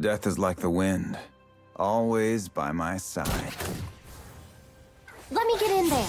Death is like the wind, always by my side. Let me get in there.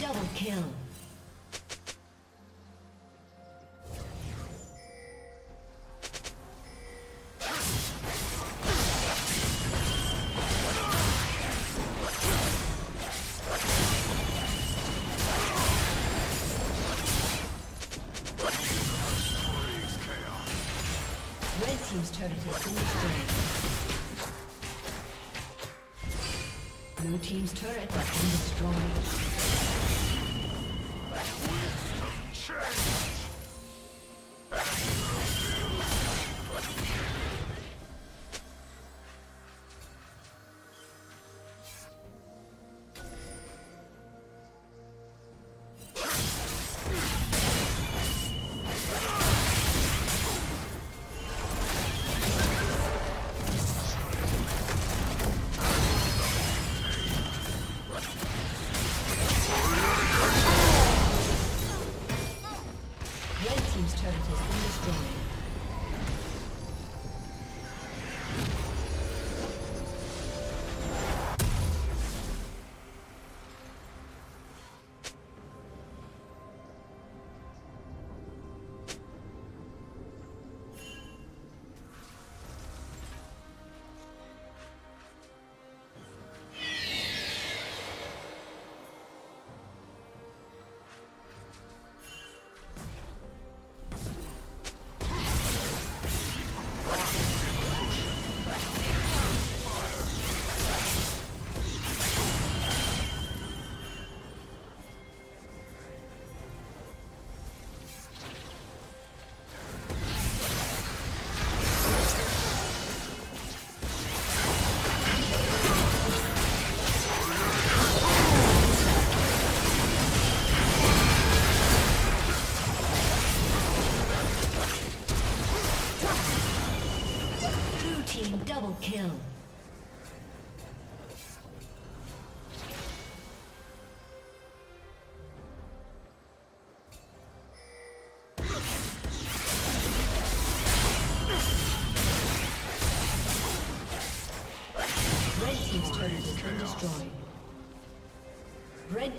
Double kill. Red team's turret has been destroyed. Blue team's turret has been destroyed. Double kill. Red team's turret has been destroyed. Red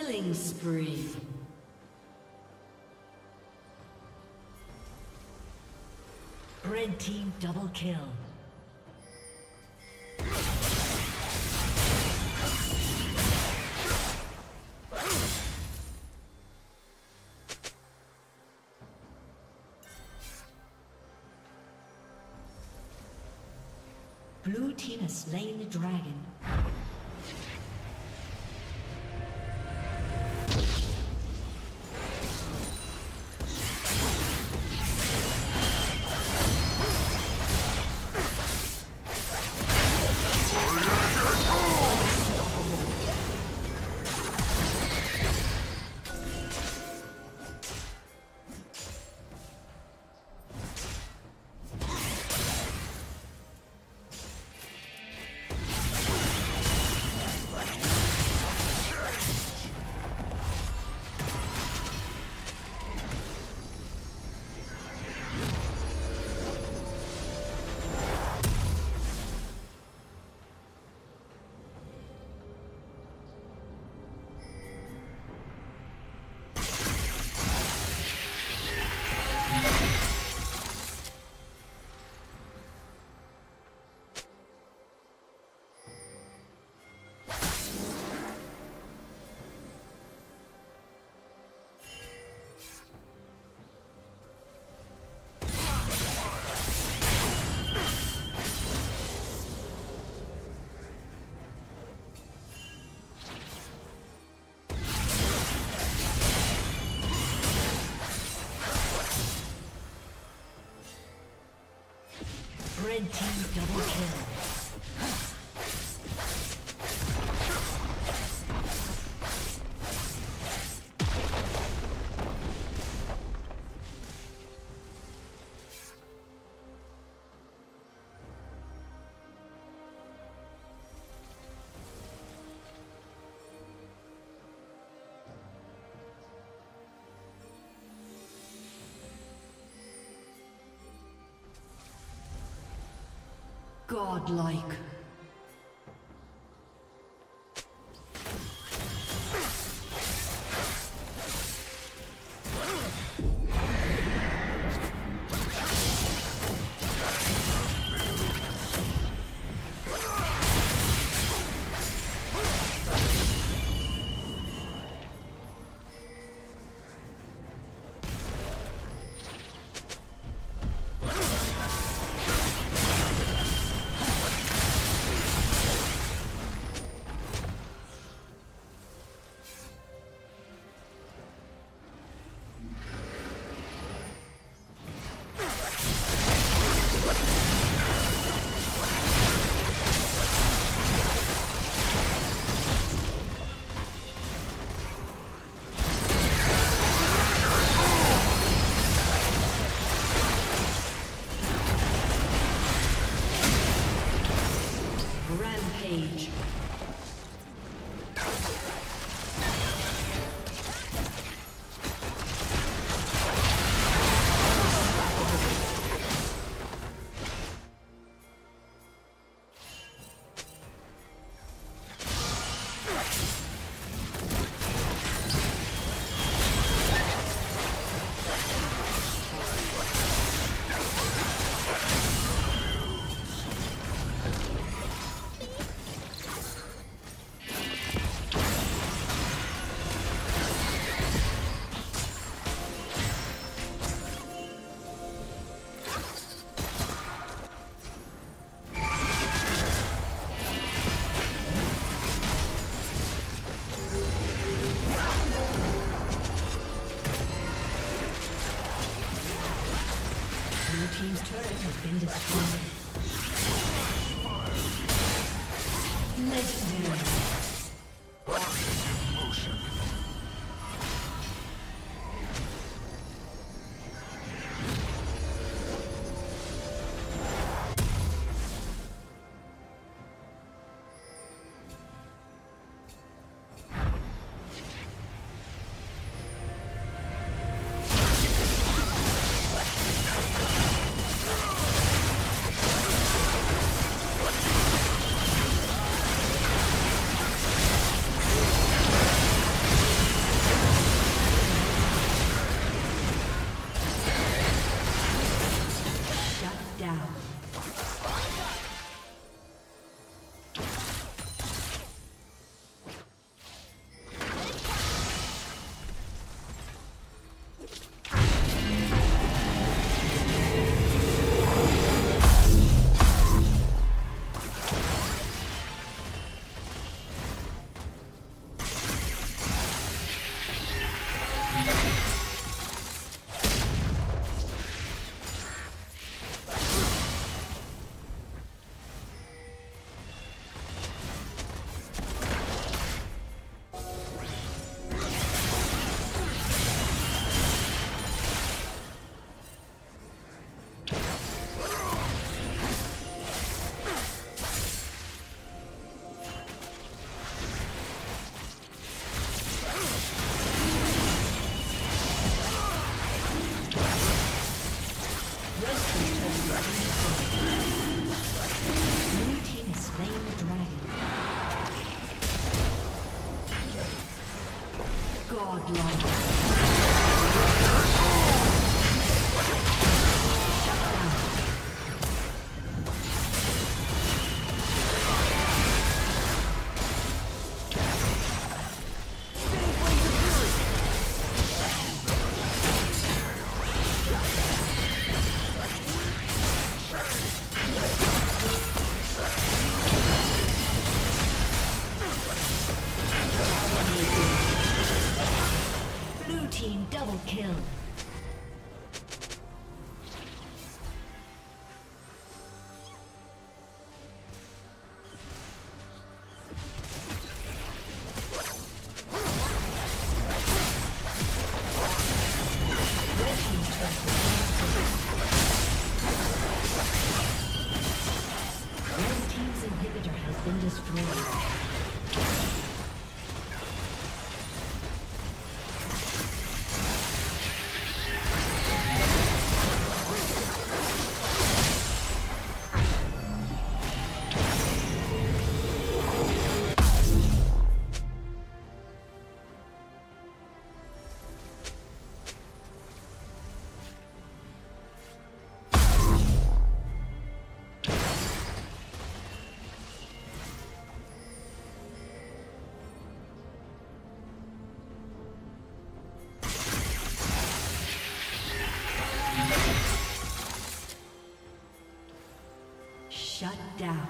Killing spree. Red team double kill. Blue team has slain the dragon. Red team double kill. Godlike. Shut down.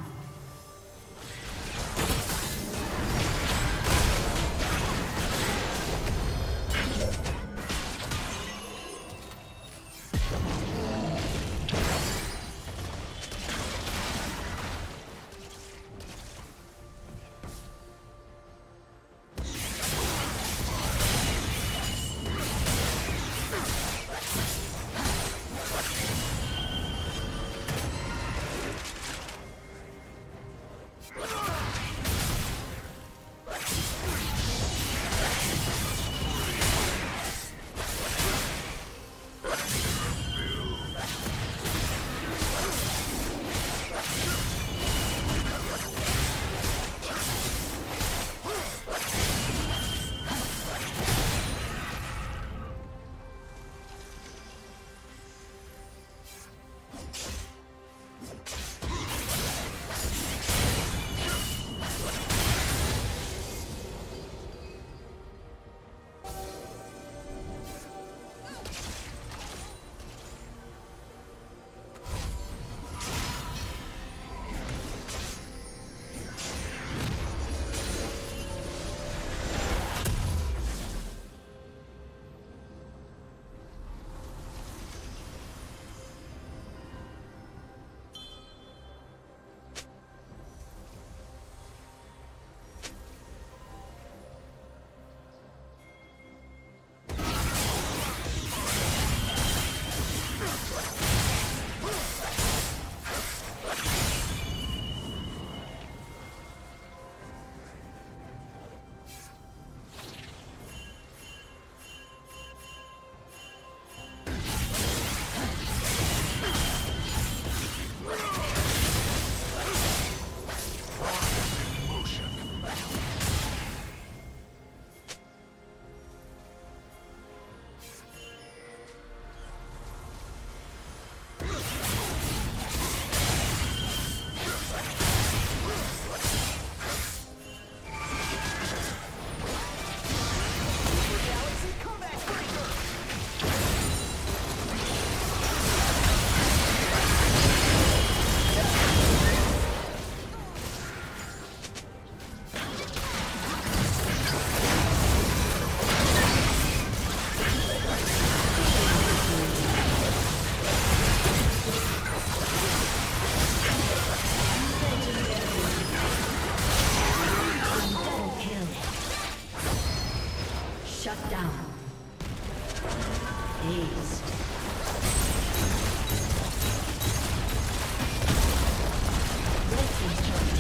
Red team's turret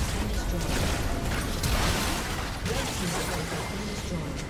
has been destroyed.